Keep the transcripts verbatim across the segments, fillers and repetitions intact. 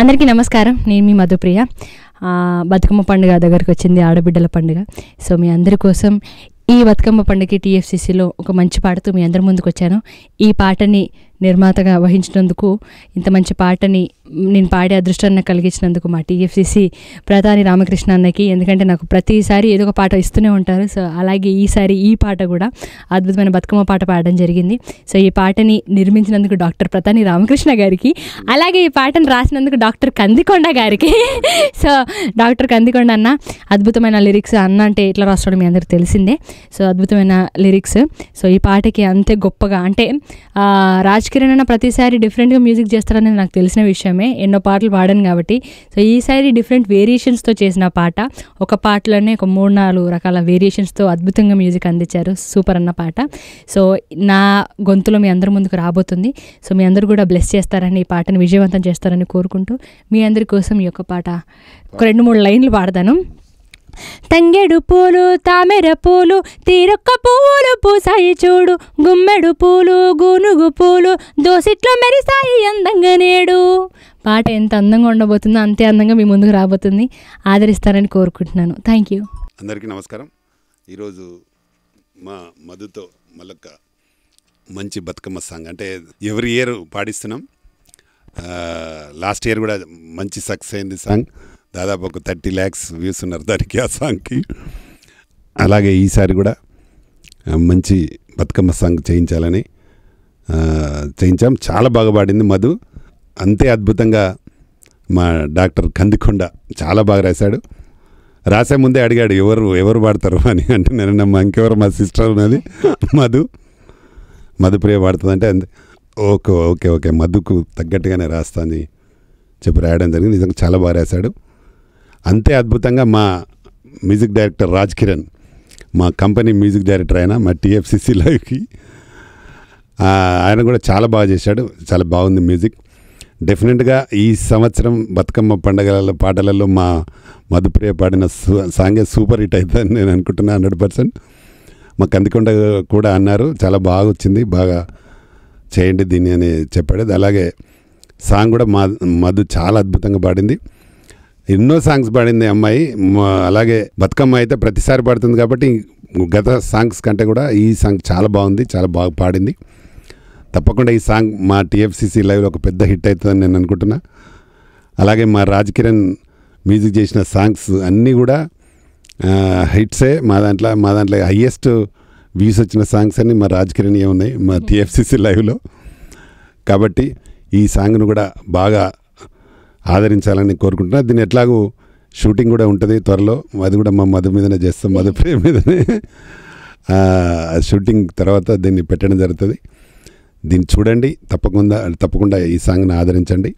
అందరికీ నమస్కారం. నేను మీ మధుప్రియ. బతుకమ్మ పండుగ దగ్గరికి వచ్చింది, ఆడబిడ్డల పండుగ. సో మీ అందరి కోసం ఈ బతుకమ్మ పండుగకి టీఎఫ్సీసీలో ఒక మంచి పాటతో మీ అందరి ముందుకు వచ్చాను. ఈ పాటని నిర్మాతగా వహించినందుకు, ఇంత మంచి పాటని నేను పాడే అదృష్టాన్ని కలిగించినందుకు మా టీఎఫ్సీసీ ప్రధాని రామకృష్ణ అన్నకి, ఎందుకంటే నాకు ప్రతిసారి ఏదో ఒక పాట ఇస్తూనే ఉంటారు. సో అలాగే ఈసారి ఈ పాట కూడా అద్భుతమైన బతుకమ్మ పాట పాడడం జరిగింది. సో ఈ పాటని నిర్మించినందుకు డాక్టర్ ప్రధాని రామకృష్ణ గారికి, అలాగే ఈ పాటను రాసినందుకు డాక్టర్ కందికొండ గారికి. సో డాక్టర్ కందికొండ అన్న అద్భుతమైన లిరిక్స్, అన్న అంటే ఎట్లా రాస్తాడో మీ అందరికీ తెలిసిందే. సో అద్భుతమైన లిరిక్స్. సో ఈ పాటకి అంతే గొప్పగా, అంటే రాజ్ కిరణ్ అన్న ప్రతిసారి డిఫరెంట్గా మ్యూజిక్ చేస్తారనేది నాకు తెలిసిన విషయమే, ఎన్నో పాటలు పాడాను కాబట్టి. సో ఈసారి డిఫరెంట్ వేరియేషన్స్తో చేసిన పాట, ఒక పాటలోనే ఒక మూడు నాలుగు రకాల వేరియేషన్స్తో అద్భుతంగా మ్యూజిక్ అందించారు. సూపర్ అన్న పాట సో నా గొంతులో మీ అందరి ముందుకు రాబోతుంది. సో మీ అందరూ కూడా బ్లెస్ చేస్తారని, ఈ పాటను విజయవంతం చేస్తారని కోరుకుంటూ మీ అందరి కోసం ఈ యొక్క పాట ఒక రెండు మూడు లైన్లు పాడతాను. తంగెడు పూలు తామెర పూలు తీరొక్క పూలు పూసాయి చూడు, గుమ్మెడు పూలు గూనుగు పూలు దోసిట్లో మెరిసాయి అందంగా నేడు. పాట ఎంత అందంగా ఉండబోతుందో అంతే అందంగా మీ ముందుకు రాబోతుంది. ఆదరిస్తారని కోరుకుంటున్నాను. Thank you. అందరికీ నమస్కారం. ఈరోజు మా మధుతో మళ్ళొక్క మంచి బతుకమ్మ సాంగ్, అంటే ఎవరి ఇయర్ పాడిస్తున్నాం. లాస్ట్ ఇయర్ కూడా మంచి సక్సెస్ అయింది సాంగ్, దాదాపు ఒక థర్టీ ల్యాక్స్ వ్యూస్ ఉన్నారు దానికి, ఆ సాంగ్కి. అలాగే ఈసారి కూడా మంచి బతుకమ్మ సాంగ్ చేయించాలని చేయించాం. చాలా బాగా పాడింది మధు, అంతే అద్భుతంగా మా డాక్టర్ కందికొండ చాలా బాగా రాశాడు. రాసే ముందే అడిగాడు ఎవరు ఎవరు పాడతారు అని, అంటే నేను మా ఇంకెవరు, మా సిస్టర్ ఉన్నది మధు, మధుప్రియ పాడుతుందంటే అంతే. ఓకే ఓకే ఓకే మధుకు తగ్గట్టుగానే రాస్తా అని చెప్పి రాయడం జరిగింది. నిజంగా చాలా బాగా రాశాడు. అంతే అద్భుతంగా మా మ్యూజిక్ డైరెక్టర్ రాజ్ కిరణ్, మా కంపెనీ మ్యూజిక్ డైరెక్టర్ ఆయన, మా టీఎఫ్సీసీ లైవ్కి, ఆయన కూడా చాలా బాగా చేశాడు. చాలా బాగుంది మ్యూజిక్. డెఫినెట్గా ఈ సంవత్సరం బతుకమ్మ పండుగలలో పాటలలో మా మధుప్రియ పాడిన సాంగే సూపర్ హిట్ అవుతుందని నేను అనుకుంటున్నాను, హండ్రెడ్ పర్సెంట్. మా కందికొండ కూడా అన్నారు చాలా బాగా వచ్చింది, బాగా చేయండి దీన్ని అని చెప్పాడు. అలాగే సాంగ్ కూడా మా మధు చాలా అద్భుతంగా పాడింది. ఎన్నో సాంగ్స్ పాడింది అమ్మాయి. అలాగే బతుకమ్మ అయితే ప్రతిసారి పాడుతుంది కాబట్టి గత సాంగ్స్ కంటే కూడా ఈ సాంగ్ చాలా బాగుంది, చాలా బాగా పాడింది. తప్పకుండా ఈ సాంగ్ మా టీఎఫ్సీసీ లైవ్లో ఒక పెద్ద హిట్ అవుతుందని నేను అనుకుంటున్నా. అలాగే మా రాజ్ కిరణ్ మ్యూజిక్ చేసిన సాంగ్స్ అన్నీ కూడా హిట్సే. మా దాంట్లో మా దాంట్లో హయ్యెస్ట్ వ్యూస్ వచ్చిన సాంగ్స్ అన్నీ మా రాజ్ కిరణ్ ఉన్నాయి మా టీఎఫ్సీసీ లైవ్లో. కాబట్టి ఈ సాంగ్ను కూడా బాగా ఆదరించాలని కోరుకుంటున్నా. దీన్ని ఎట్లాగూ షూటింగ్ కూడా ఉంటుంది త్వరలో, అది కూడా మా మధు మీదనే చేస్తాం, మధుప్రియ మీదనే. షూటింగ్ తర్వాత దీన్ని పెట్టడం జరుగుతుంది. దీన్ని చూడండి తప్పకుండా, తప్పకుండా ఈ సాంగ్ను ఆదరించండి.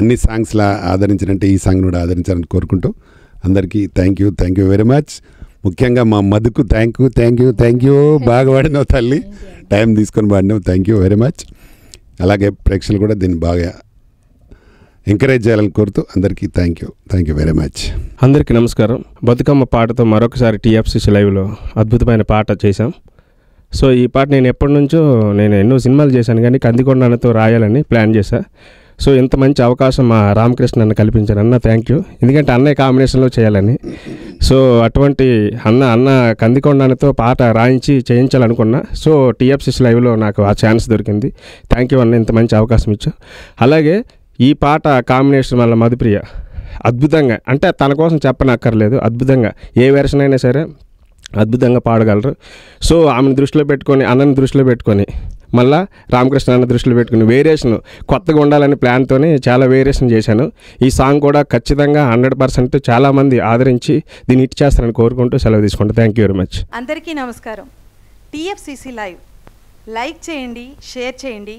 అన్ని సాంగ్స్లా ఆదరించినంటే ఈ సాంగ్ను కూడా ఆదరించాలని కోరుకుంటూ అందరికీ thank you, thank you very much. ముఖ్యంగా మా మధుకు thank you, thank you, thank you. బాగా పాడినావు తల్లి, టైం తీసుకొని పాడినావు, థ్యాంక్ యూ వెరీ మచ్. అలాగే ప్రేక్షకులు కూడా దీన్ని బాగా ఎంకరేజ్ చేయాలని కోరుతూ అందరికీ thank you, thank you very much. అందరికీ నమస్కారం. బతుకమ్మ పాటతో మరొకసారి టీఎఫ్సీసీ లైవ్లో అద్భుతమైన పాట చేశాం. సో ఈ పాట నేను ఎప్పటి నుంచో, నేను ఎన్నో సినిమాలు చేశాను కానీ కందికొండతో రాయాలని ప్లాన్ చేశా. సో ఇంత మంచి అవకాశం మా రామకృష్ణ అన్న కల్పించాను, అన్న థ్యాంక్ యూ. ఎందుకంటే అన్నయ్య కాంబినేషన్లో చేయాలని, సో అటువంటి అన్న అన్న కందికొండతో పాట రాయించి చేయించాలనుకున్నా. సో టీఎఫ్సీసీ లైవ్లో నాకు ఆ ఛాన్స్ దొరికింది. థ్యాంక్ యూ అన్న, ఇంత మంచి అవకాశం ఇచ్చా. అలాగే ఈ పాట కాంబినేషన్ వల్ల మధుప్రియ అద్భుతంగా, అంటే తన కోసం చెప్పనక్కర్లేదు, అద్భుతంగా ఏ వెర్షన్ అయినా సరే అద్భుతంగా పాడగలరు. సో ఆమెను దృష్టిలో పెట్టుకొని, అన్నని దృష్టిలో పెట్టుకొని, మళ్ళీ రామకృష్ణ అన్న దృష్టిలో పెట్టుకుని వేరియేషన్ కొత్తగా ఉండాలని ప్లాన్తో చాలా వేరియేషన్ చేశాను. ఈ సాంగ్ కూడా ఖచ్చితంగా హండ్రెడ్ పర్సెంట్ చాలామంది ఆదరించి దీన్ని హిట్ చేస్తారని కోరుకుంటూ సెలవు తీసుకుంటాను. Thank you very much. అందరికీ నమస్కారం. టీఎఫ్సీసీ లైవ్ లైక్ చేయండి, షేర్ చేయండి,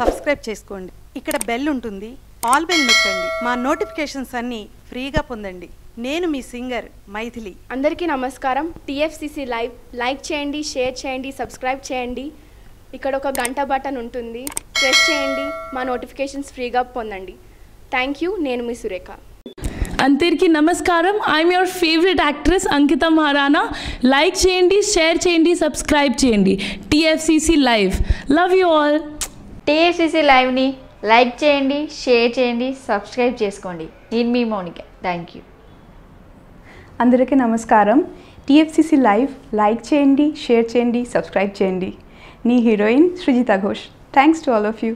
సబ్స్క్రైబ్ చేసుకోండి. ఇక్కడ బెల్ ఉంటుంది, ఆల్ బెల్ నొక్కండి. మా నోటిఫికేషన్స్ అన్నీ ఫ్రీగా పొందండి. నేను మీ సింగర్ మైథిలి. అందరికీ నమస్కారం. టీఎఫ్సీసీ లైవ్ లైక్ చేయండి, షేర్ చేయండి, సబ్స్క్రైబ్ చేయండి. ఇక్కడ ఒక గంట బటన్ ఉంటుంది, ప్రెస్ చేయండి. మా నోటిఫికేషన్స్ ఫ్రీగా పొందండి. Thank you. నేను మీ సురేఖ. అందరికీ నమస్కారం. I'm your favourite actress Ankita Maharana. Like చేయండి, షేర్ చేయండి, సబ్స్క్రైబ్ చేయండి. TFCC live love you all. TFCC లైవ్ని లైక్ చేయండి, షేర్ చేయండి, సబ్స్క్రైబ్ చేసుకోండి. నేను మీ మౌనిక. థాంక్యూ. అందరికీ నమస్కారం. టిఎఫ్సిసి లైవ్ లైక్ చేయండి, షేర్ చేయండి, సబ్స్క్రైబ్ చేయండి. నీ heroine Srijita Ghosh. Thanks to all of you.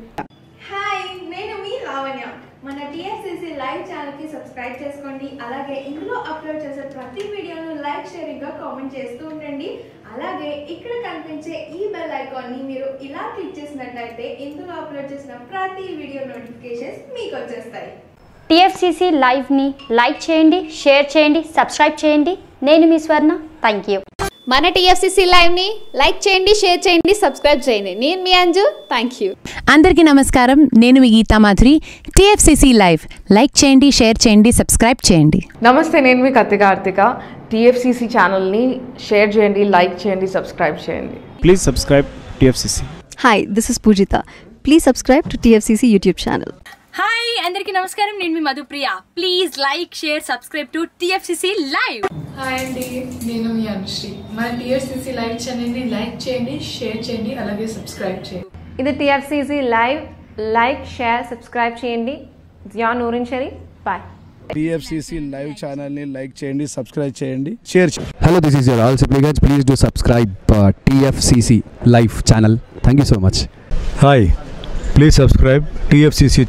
Hi, నేను మీ లావణ్య. మన టిఎఫ్సిసి లైవ్ ఛానల్ కి సబ్స్క్రైబ్ చేసుకోండి. అలాగే ఇందులో అప్లోడ్ చేసే ప్రతి వీడియోను లైక్, షేరింగ్, కామెంట్ చేస్తూ ఉండండి. అలాగే ఇక్కడ కనిపించే ఈ బెల్ ఐకాన్ని మీరు ఇలా క్లిక్ చేసినట్లయితే ఇందులో అప్లోడ్ చేసిన ప్రతి వీడియో నోటిఫికేషన్స్ మీకు వచ్చేస్తాయి. టిఎఫ్సిసి లైవ్ ని లైక్ చేయండి, షేర్ చేయండి, సబ్స్క్రైబ్ చేయండి. నేను మీ స్వర్ణ. థాంక్యూ. మన టిఎఫ్సిసి లైవ్ ని లైక్ చేయండి, షేర్ చేయండి, సబ్స్క్రైబ్ చేయండి. నేను మీ అంజు. థాంక్యూ. అందరికీ నమస్కారం. నేను మీ Geetha Madhuri. TFCC live like చేయండి, షేర్ చేయండి, సబ్స్క్రైబ్ చేయండి. నమస్తే, నేను మీ కత్తి కార్తిక. టిఎఫ్సిసి ఛానల్ ని షేర్ చేయండి, లైక్ చేయండి, సబ్స్క్రైబ్ చేయండి. Please subscribe TFCC. Hi, this is Poojitha. Please subscribe to TFCC YouTube channel. Hi అందరికీ నమస్కారం. నేను మీ Madhupriya. Please like, share, subscribe to TFCC live. Hi అండి, నేను మీ అనుశ్రీ. మన టిఎఫ్సిసి లైవ్ ఛానల్ ని లైక్ చేయండి, షేర్ చేయండి, అలాగే సబ్స్క్రైబ్ చేయండి. ఇది TFCC live like, share, subscribe చేయండి. Zia Noorin Shari. Bye. TFCC live channel ని లైక్ చేయండి, సబ్స్క్రైబ్ చేయండి, షేర్ చేయండి. Hello, this is your all subscribers. Please do subscribe TFCC live channel. Thank you so much. Hi, please subscribe TFCC.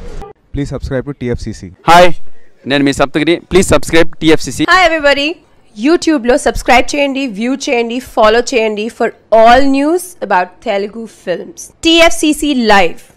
Please subscribe to T F C C. Hi, నేను మీ Saptagiri. Please subscribe T F C C. Hi everybody. YouTube లో subscribe చేయండి, view చేయండి, follow చేయండి for all news about Telugu films. T F C C Live.